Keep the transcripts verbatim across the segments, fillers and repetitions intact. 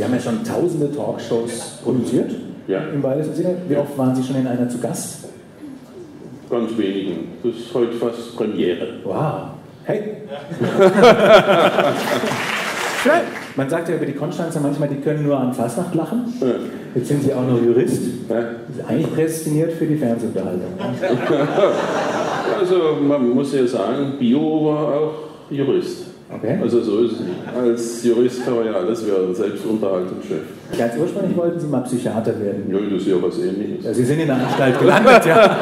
Sie haben ja schon tausende Talkshows produziert, ja, im weitesten Sinne. Wie oft waren Sie schon in einer zu Gast? Ganz wenigen. Das ist heute fast Premiere. Wow. Hey! Ja. Schön. Man sagt ja über die Konstanzer manchmal, die können nur an Fasnacht lachen. Ja. Jetzt sind Sie auch noch Jurist. Ja. Das ist eigentlich prädestiniert für die Fernsehunterhaltung. Also man muss ja sagen, Bio war auch Jurist. Okay. Also so ist es nicht. Als Jurist kann man ja alles werden, selbst Unterhaltungschef. Ganz ursprünglich wollten Sie mal Psychiater werden. Nö, das ist ja was Ähnliches. Ja, Sie sind in der Anstalt gelandet, ja.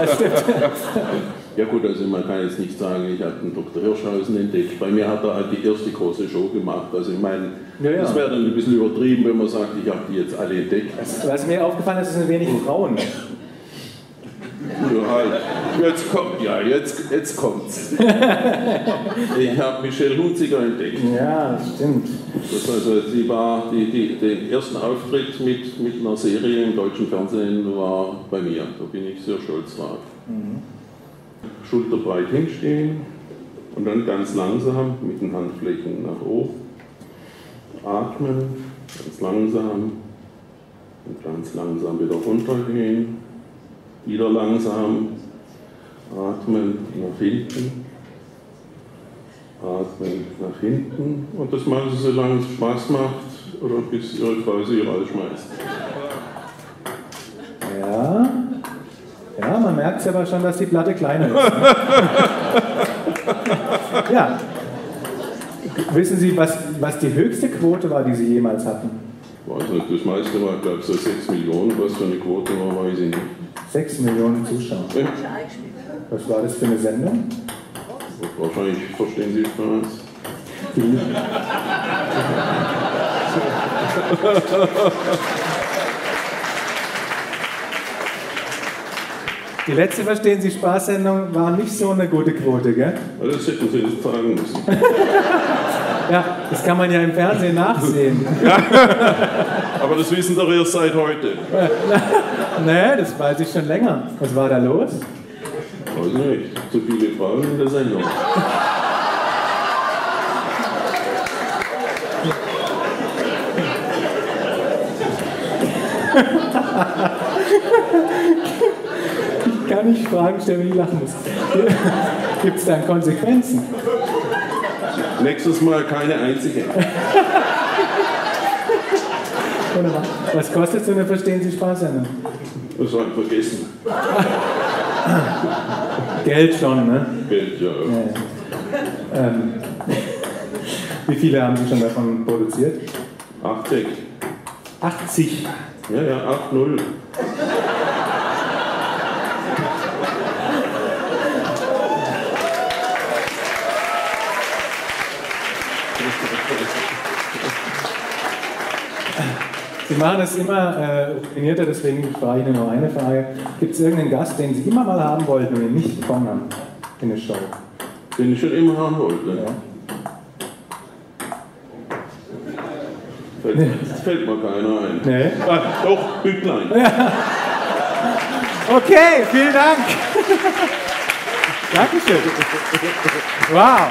Das stimmt. Ja gut, also man kann jetzt nicht sagen, ich habe den Doktor Hirschhausen entdeckt. Bei mir hat er halt die erste große Show gemacht. Also ich meine, ja, ja, das wäre dann ein bisschen übertrieben, wenn man sagt, ich habe die jetzt alle entdeckt. Was mir aufgefallen ist, sind wenig Frauen. Ja, halt. Jetzt kommt, ja, jetzt, jetzt kommt's. Ich habe Michelle Hunziker entdeckt. Ja, stimmt. Das also, sie war, die, die, den ersten Auftritt mit, mit einer Serie im deutschen Fernsehen war bei mir. Da bin ich sehr stolz drauf. Mhm. Schulterbreit hinstehen und dann ganz langsam mit den Handflächen nach oben. Atmen, ganz langsam und ganz langsam wieder runtergehen. Wieder langsam, atmen nach hinten, atmen nach hinten und das machen Sie, solange es Spaß macht oder bis Ihre Frau Sie rausschmeißt. Ja, ja, man merkt es aber schon, dass die Platte kleiner ist. Ne? Ja. Wissen Sie, was, was die höchste Quote war, die Sie jemals hatten? Ich weiß nicht, das meiste war, glaube ich, so sechs Millionen, was für eine Quote war, weiß ich nicht. sechs Millionen Zuschauer. Ja. Was war das für eine Sendung? Wahrscheinlich Verstehen Sie Spaß. Die letzte Verstehen Sie Spaß-Sendung war nicht so eine gute Quote, gell? Ja, das hätten Sie nicht fragen müssen. Ja, das kann man ja im Fernsehen nachsehen. Ja. Aber das wissen doch erst seit heute. Nee, das weiß ich schon länger. Was war da los? Ich weiß nicht. Zu viele Fragen in der Sendung. Ich kann nicht Fragen stellen, wenn ich lachen muss. Gibt es dann Konsequenzen? Nächstes Mal keine einzige. Wunderbar. Was kostet so eine Verstehen Sie Spaß-Sendung? Das habe ich vergessen. Geld schon, ne? Geld, ja. Ja, ja. Ähm, wie viele haben Sie schon davon produziert? achtzig. achtzig? Ja, ja, acht null. Sie machen das immer äh, routinierter, deswegen frage ich nur noch eine Frage. Gibt es irgendeinen Gast, den Sie immer mal haben wollten und ihn nicht bekommen haben in der Show? Den ich schon immer haben wollte? Ja. Nee. Das fällt mir keiner ein. Nee. Ah, doch, Bücklein. Ja. Okay, vielen Dank. Dankeschön. Wow.